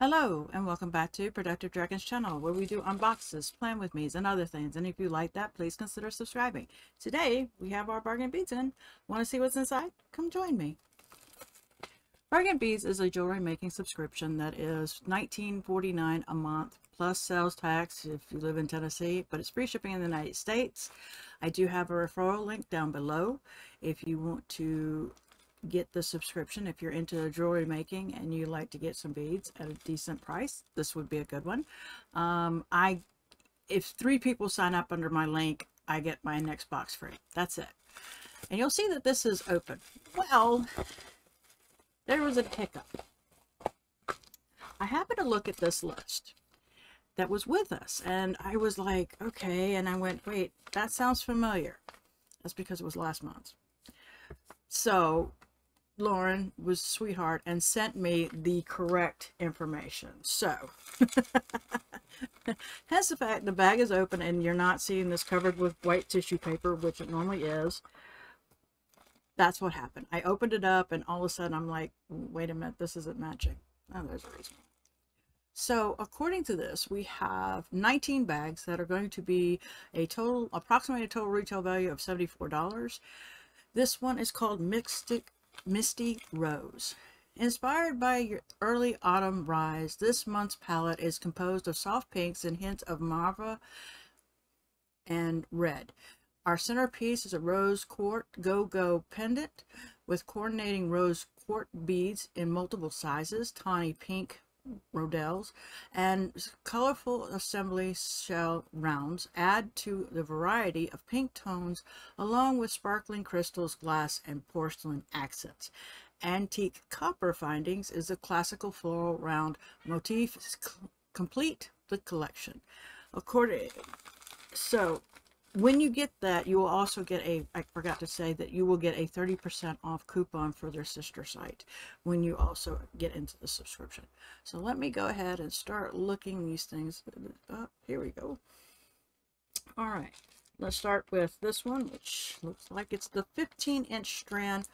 Hello and welcome back to Productive Dragon's channel, where we do unboxes, plan with me's, and other things. And if you like that, please consider subscribing. Today we have our bargain beads in. Want to see what's inside? Come join me. Bargain Beads is a jewelry making subscription that is $19.49 a month plus sales tax if you live in Tennessee, but it's free shipping in the United States. I do have a referral link down below if you want to get the subscription. If you're into jewelry making and you like to get some beads at a decent price, this would be a good one. If three people sign up under my link, I get my next box free. That's it. And you'll see that this is open. Well, there was a hiccup. I happened to look at this list that was with us, and I was like, okay, and I went, wait, that sounds familiar. That's because it was last month. So Lauren was a sweetheart and sent me the correct information. So hence the fact the bag is open and you're not seeing this covered with white tissue paper, which it normally is. That's what happened. I opened it up and all of a sudden I'm like, wait a minute, this isn't matching. Oh, there's a reason. So according to this, we have 19 bags that are going to be a total, approximately a total retail value of $74. This one is called Misty Rose. Inspired by your early autumn rise, this month's palette is composed of soft pinks and hints of mauve and red. Our centerpiece is a rose quartz go-go pendant with coordinating rose quartz beads in multiple sizes, tawny pink rondelles, and colorful assembly shell rounds add to the variety of pink tones, along with sparkling crystals, glass, and porcelain accents. Antique copper findings is a classical floral round motif complete the collection. So when you get that, you will also get a, I forgot to say that you will get a 30% off coupon for their sister site when you also get into the subscription. So let me go ahead and start looking these things up. Here we go. All right, let's start with this one, which looks like it's the 15-inch strand,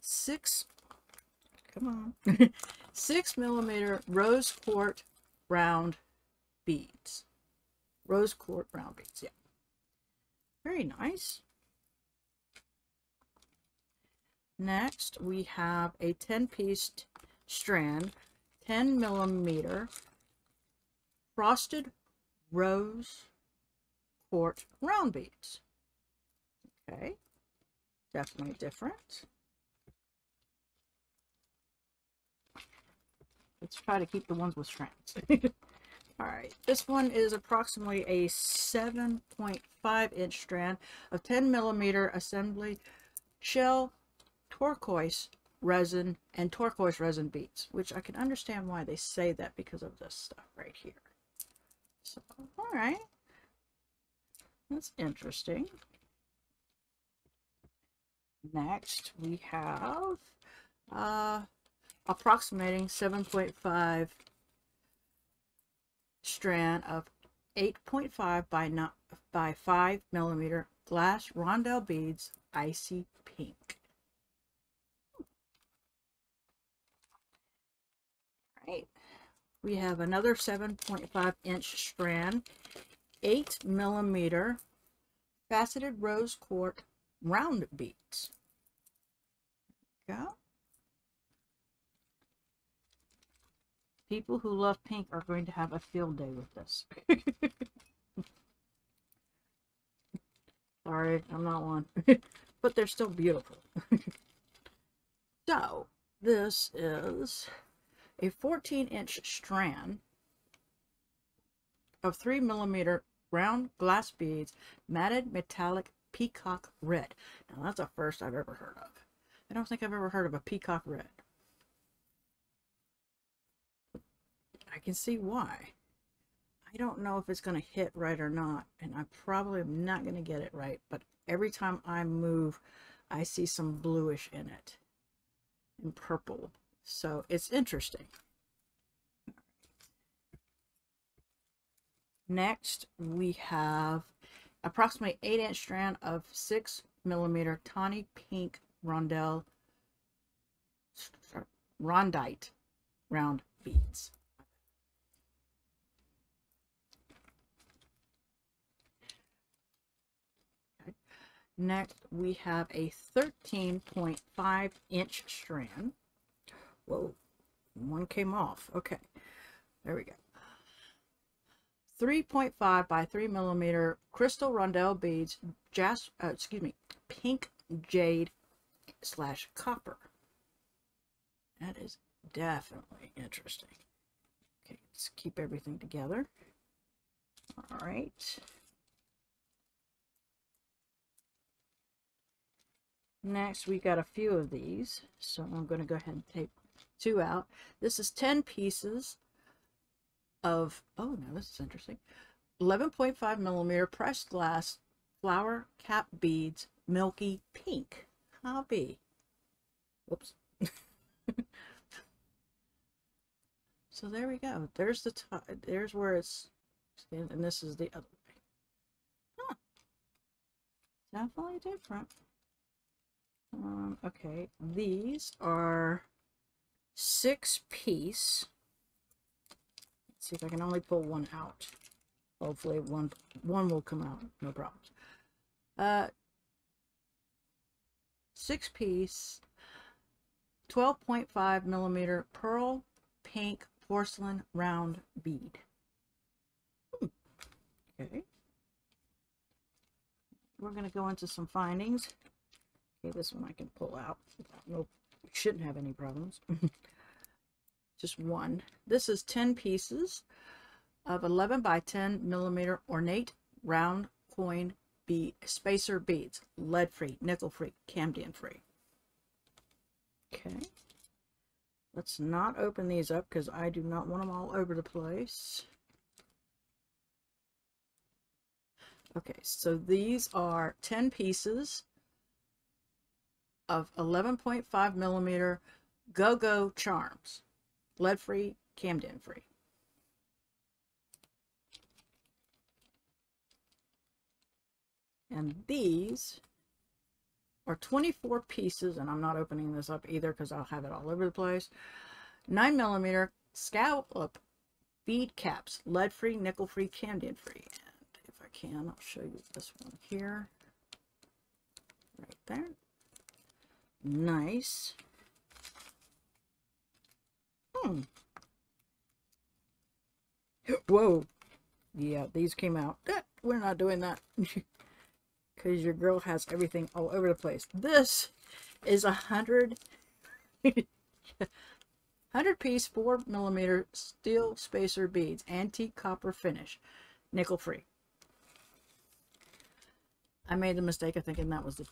6 millimeter rose quartz round beads. Rose quartz round beads, yeah. Very nice. Next, we have a 10-piece strand, 10 millimeter frosted rose quartz round beads. Okay, definitely different. Let's try to keep the ones with strands. All right, this one is approximately a 7.5-inch strand of 10 millimeter assembly shell, turquoise resin, and turquoise resin beads, which I can understand why they say that because of this stuff right here. So, all right, that's interesting. Next, we have approximating 7.5 strand of 8.5 by 5 millimeter glass rondelle beads, icy pink. All right, we have another 7.5-inch strand, 8 millimeter faceted rose quartz round beads. There we go. People who love pink are going to have a field day with this. Sorry, I'm not one. But they're still beautiful. So, this is a 14-inch strand of 3 millimeter round glass beads, matted metallic peacock red. Now, that's a first I've ever heard of. I don't think I've ever heard of a peacock red. I can see why. I don't know if it's going to hit right or not, and I probably am not going to get it right, but every time I move, I see some bluish in it and purple. So it's interesting. Next, we have approximately 8-inch strand of 6 millimeter tawny pink rondite round beads. Next, we have a 13.5 inch strand. Whoa, one came off. Okay, there we go. 3.5 by 3 millimeter crystal rondelle beads, pink jade / copper. That is definitely interesting. Okay, let's keep everything together. All right. Next, we got a few of these, so I'm going to go ahead and take 2 out. This is 10 pieces of, oh no, this is interesting, 11.5 millimeter pressed glass flower cap beads, milky pink. Hobby. Whoops. So there we go. There's the top. There's where it's, and this is the other way. Huh. Definitely different. Okay, these are 6-piece. Let's see if I can only pull one out. Hopefully one will come out, no problems. 6-piece, 12.5 millimeter pearl pink porcelain round bead. Okay. We're going to go into some findings. Okay, this one I can pull out. Nope, shouldn't have any problems. Just one. This is 10 pieces of 11 by 10 millimeter ornate round coin bead spacer beads, lead-free, nickel-free, camden-free. Okay, let's not open these up because I do not want them all over the place. Okay, so these are 10 pieces of 11.5 millimeter go-go charms, lead-free, camden-free. And these are 24 pieces, and I'm not opening this up either because I'll have it all over the place. 9 millimeter scallop bead caps, lead-free, nickel-free, camden-free. Can I'll show you this one here, right there. Nice. Whoa, yeah, these came out. We're not doing that because your girl has everything all over the place. This is 100-piece 4 millimeter steel spacer beads, antique copper finish, nickel free. I made the mistake of thinking that was the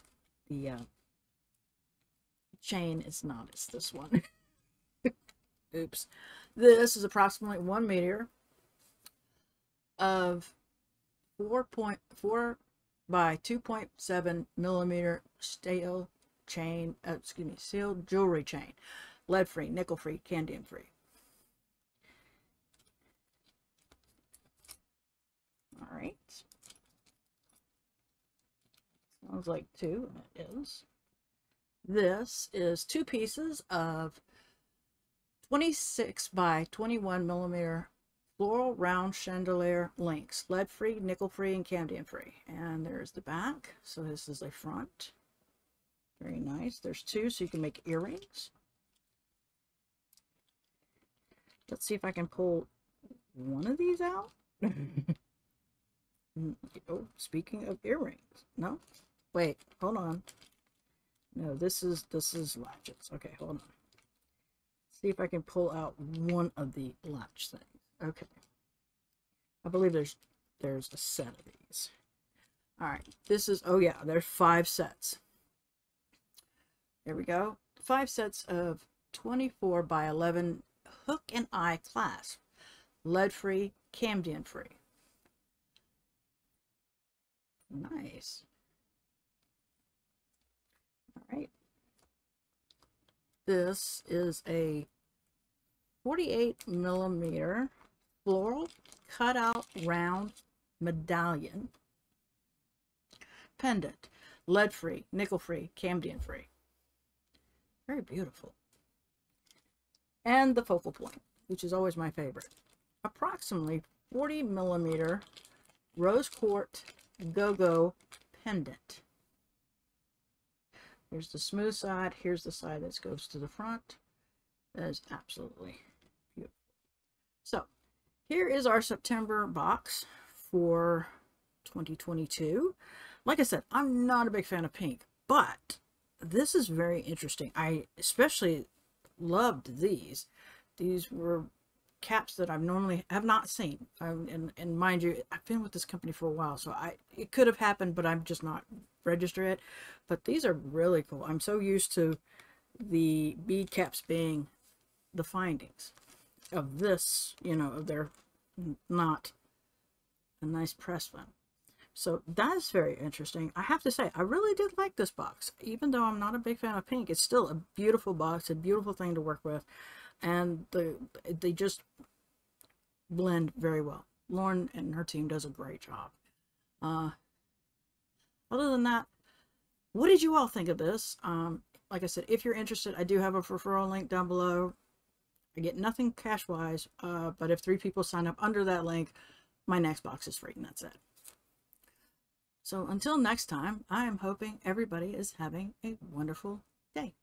chain. It's not. It's this one. Oops. This is approximately 1 meter of 4.4 by 2.7 millimeter steel chain. Sealed jewelry chain, lead free, nickel free, camden free. All right. Sounds like 2, and it is. This is 2 pieces of 26 by 21 millimeter floral round chandelier links, lead-free, nickel-free, and camden-free. And there's the back. So this is the front. Very nice. There's 2, so you can make earrings. Let's see if I can pull one of these out. Oh, speaking of earrings. No? Wait, hold on. No, this is latchets. Okay, hold on. See if I can pull out one of the latch things. Okay. I believe there's a set of these. All right. This is, oh yeah, there's 5 sets. There we go. 5 sets of 24 by 11 hook and eye clasp, lead free, camden free. Nice. All right, this is a 48 millimeter floral cutout round medallion pendant, lead free, nickel free, camden free. Very beautiful. And the focal point, which is always my favorite, approximately 40 millimeter rose quartz go-go pendant. Here's the smooth side. Here's the side that goes to the front. That is absolutely beautiful. So here is our September box for 2022. Like I said, I'm not a big fan of pink, but this is very interesting. I especially loved these. These were caps that I've normally have not seen. And mind you, I've been with this company for a while, so it could have happened, but I'm just not registered it. But these are really cool. I'm so used to the bead caps being the findings of this, you know, they're not a nice press one. So that's very interesting. I have to say, I really did like this box. Even though I'm not a big fan of pink, it's still a beautiful box, a beautiful thing to work with. And they just blend very well. Lauren and her team does a great job. Other than that, what did you all think of this? Like I said, if you're interested, I do have a referral link down below. I get nothing cash-wise, but if 3 people sign up under that link, my next box is free, and that's it. So until next time, I am hoping everybody is having a wonderful day.